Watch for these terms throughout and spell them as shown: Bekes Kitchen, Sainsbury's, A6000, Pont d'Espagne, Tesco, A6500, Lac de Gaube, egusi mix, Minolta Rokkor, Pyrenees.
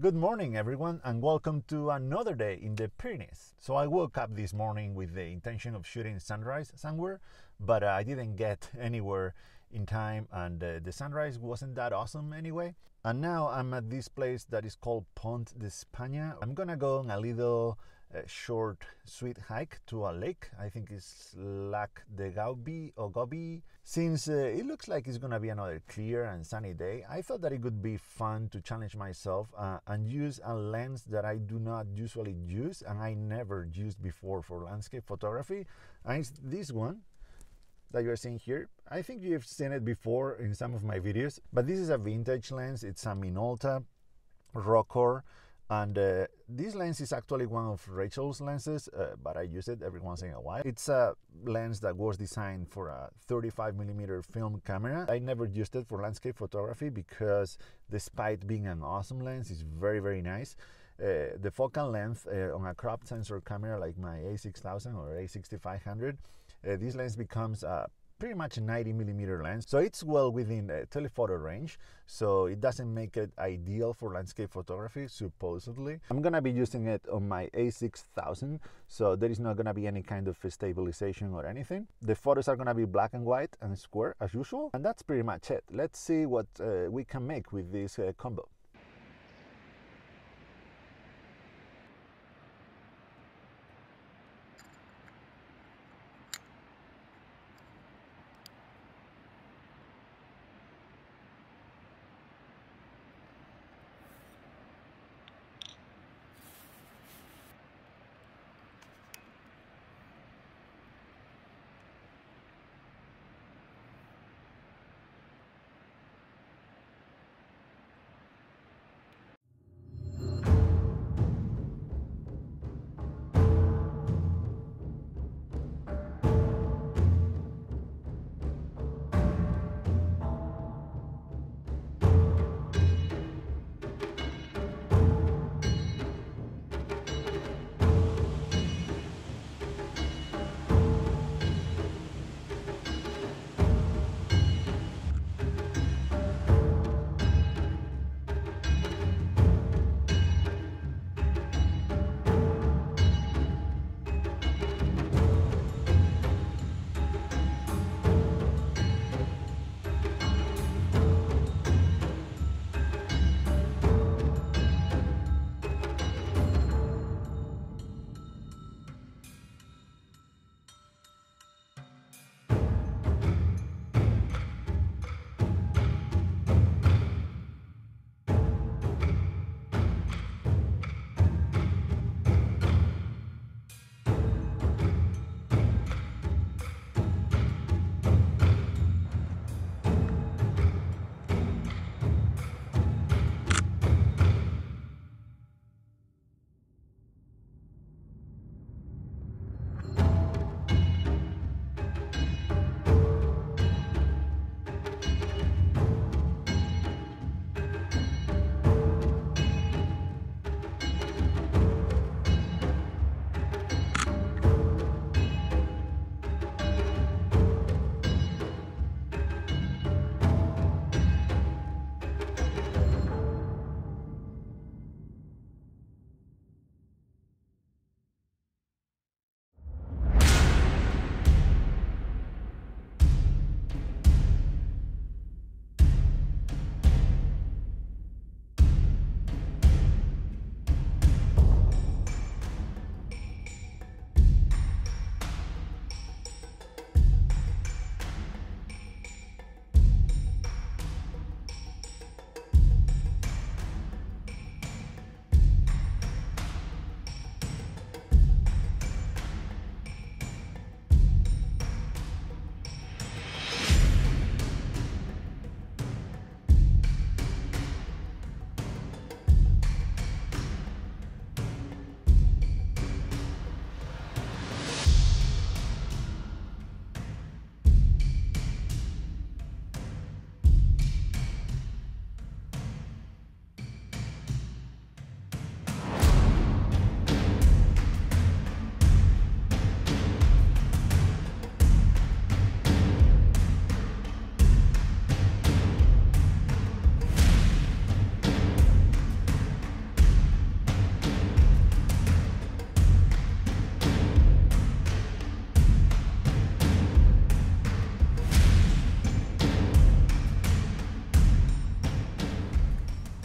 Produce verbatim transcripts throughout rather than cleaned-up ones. Good morning everyone, and welcome to another day in the Pyrenees. So I woke up this morning with the intention of shooting sunrise somewhere, but uh, I didn't get anywhere in time, and uh, the sunrise wasn't that awesome anyway. And now I'm at this place that is called Pont d'Espagne. I'm gonna go on a little uh, short sweet hike to a lake. I think it's Lac de Gaube or Gobi. Since uh, it looks like it's gonna be another clear and sunny day, I thought that it would be fun to challenge myself uh, and use a lens that I do not usually use and I never used before for landscape photography, and it's this one that you're seeing here. I think you've seen it before in some of my videos, but this is a vintage lens. It's a Minolta Rokkor, and uh, this lens is actually one of Rachel's lenses, uh, but I use it every once in a while. It's a lens that was designed for a thirty-five millimeter film camera. I never used it for landscape photography because, despite being an awesome lens, it's very very nice. Uh, the focal length uh, on a crop sensor camera like my A six thousand or A sixty-five hundred, Uh, this lens becomes a pretty much ninety millimeter lens, so it's well within uh, telephoto range, so it doesn't make it ideal for landscape photography, supposedly. I'm gonna be using it on my A six thousand, so there is not gonna be any kind of stabilization or anything. The photos are gonna be black and white and square as usual, and that's pretty much it. Let's see what uh, we can make with this uh, combo.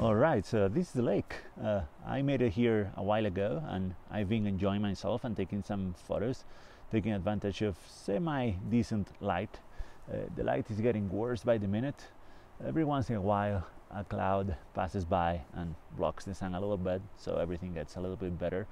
All right, so this is the lake. Uh, I made it here a while ago and I've been enjoying myself and taking some photos, taking advantage of semi-decent light. Uh, the light is getting worse by the minute. Every once in a while, a cloud passes by and blocks the sun a little bit, so everything gets a little bit better.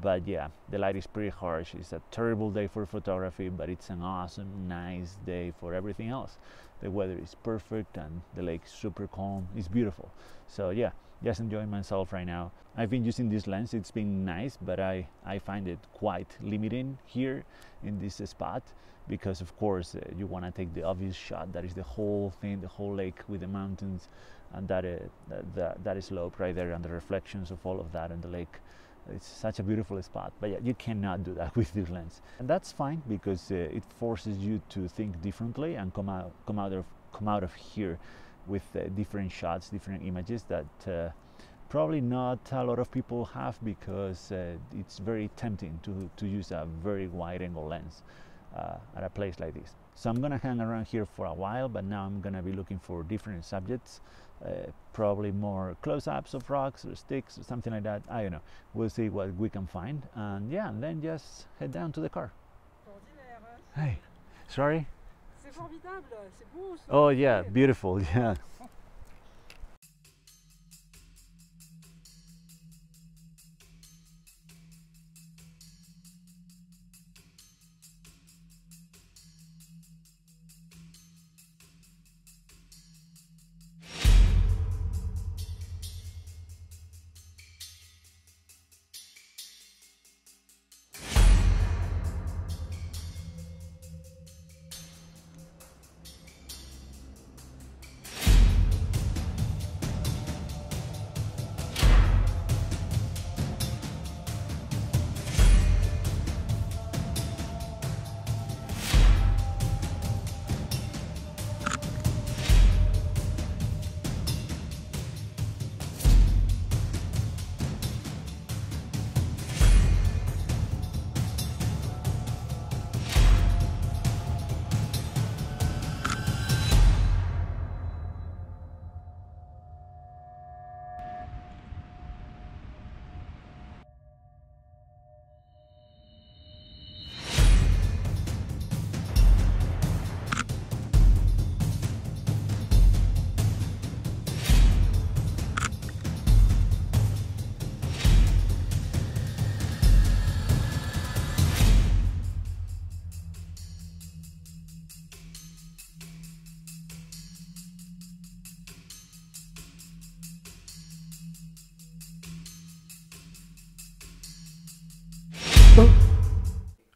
But yeah, the light is pretty harsh. It's a terrible day for photography, but it's an awesome, nice day for everything else. The weather is perfect and the lake is super calm. It's beautiful. So yeah, just enjoying myself right now. I've been using this lens. It's been nice, but I, I find it quite limiting here in this spot because, of course, uh, you want to take the obvious shot. That is the whole thing, the whole lake with the mountains and that, uh, that, that, that slope right there and the reflections of all of that and the lake. It's such a beautiful spot, but yeah, you cannot do that with this lens. And that's fine because uh, it forces you to think differently and come out, come out, of, come out of here with uh, different shots, different images that uh, probably not a lot of people have because uh, it's very tempting to, to use a very wide angle lens uh, at a place like this. So I'm gonna hang around here for a while, but now I'm gonna be looking for different subjects. Uh, probably more close-ups of rocks or sticks or something like that. I don't know. We'll see what we can find, and yeah, and then just head down to the car. Hey, sorry. Oh yeah, beautiful. Yeah.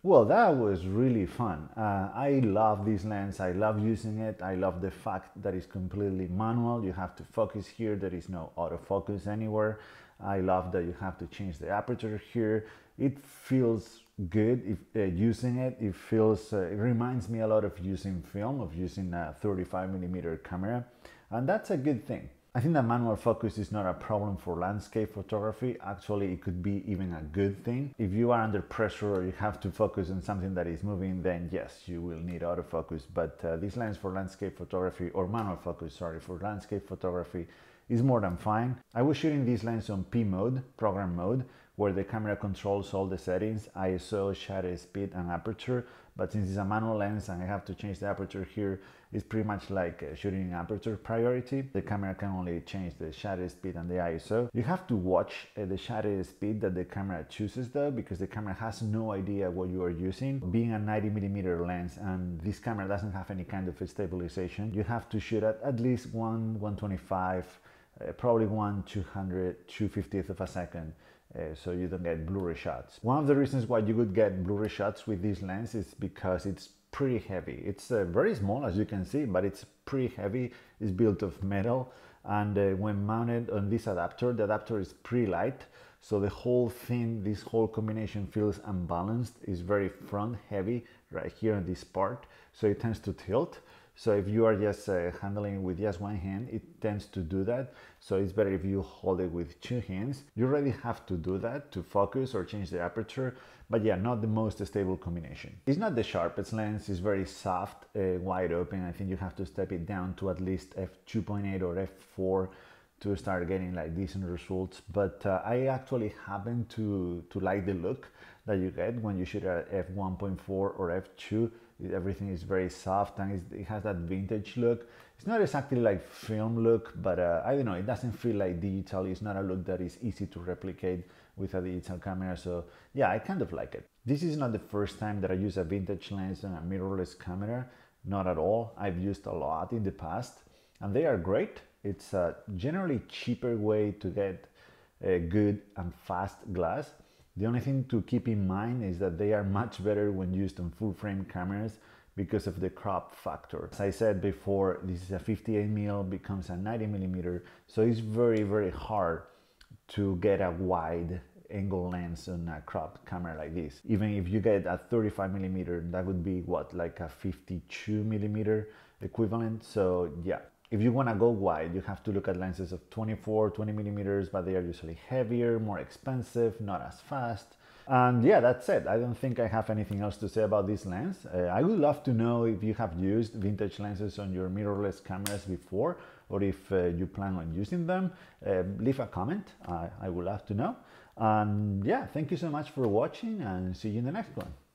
Well, that was really fun. Uh, I love this lens. I love using it. I love the fact that it's completely manual. You have to focus here. There is no autofocus anywhere. I love that you have to change the aperture here. It feels good if, uh, using it. It feels. Uh, it reminds me a lot of using film, of using a thirty-five millimeter camera, and that's a good thing. I think that manual focus is not a problem for landscape photography. Actually, it could be even a good thing. If you are under pressure or you have to focus on something that is moving, then yes, you will need autofocus. But uh, this lens for landscape photography, or manual focus, sorry, for landscape photography is more than fine. I was shooting this lens on P mode, program mode, where the camera controls all the settings, I S O, shutter speed, and aperture. But since it's a manual lens and I have to change the aperture here, it's pretty much like shooting aperture priority. The camera can only change the shutter speed and the I S O. You have to watch uh, the shutter speed that the camera chooses though, because the camera has no idea what you are using. Being a ninety millimeter lens and this camera doesn't have any kind of stabilization, you have to shoot at at least one one twenty-five, uh, probably one two hundred, two fiftieth of a second. Uh, so you don't get blurry shots. One of the reasons why you could get blurry shots with this lens is because it's pretty heavy. It's uh, very small, as you can see, but it's pretty heavy. It's built of metal, and uh, when mounted on this adapter, the adapter is pretty light, so the whole thing, this whole combination feels unbalanced. It's very front heavy right here on this part, so it tends to tilt. So if you are just uh, handling with just one hand, it tends to do that. So it's better if you hold it with two hands. You already have to do that to focus or change the aperture, but yeah, not the most stable combination. It's not the sharpest lens, it's very soft, uh, wide open. I think you have to step it down to at least f two point eight or f four to start getting like decent results. But uh, I actually happen to to like the look that you get when you shoot at f one point four or f two. Everything is very soft and it's, it has that vintage look. It's not exactly like film look, but uh, I don't know, it doesn't feel like digital. It's not a look that is easy to replicate with a digital camera. So yeah, I kind of like it. This is not the first time that I use a vintage lens on a mirrorless camera. Not at all. I've used a lot in the past and they are great. It's a generally cheaper way to get a good and fast glass. The only thing to keep in mind is that they are much better when used on full frame cameras because of the crop factor. As I said before, this is a fifty-eight millimeter becomes a ninety millimeter, so it's very, very hard to get a wide angle lens on a cropped camera like this. Even if you get a thirty-five millimeter, that would be what, like a fifty-two millimeter equivalent. So yeah, if you want to go wide, you have to look at lenses of twenty-four, twenty millimeters, but they are usually heavier, more expensive, not as fast. And yeah, that's it. I don't think I have anything else to say about this lens. Uh, I would love to know if you have used vintage lenses on your mirrorless cameras before, or if uh, you plan on using them. Uh, leave a comment. Uh, I would love to know. And yeah, thank you so much for watching and see you in the next one.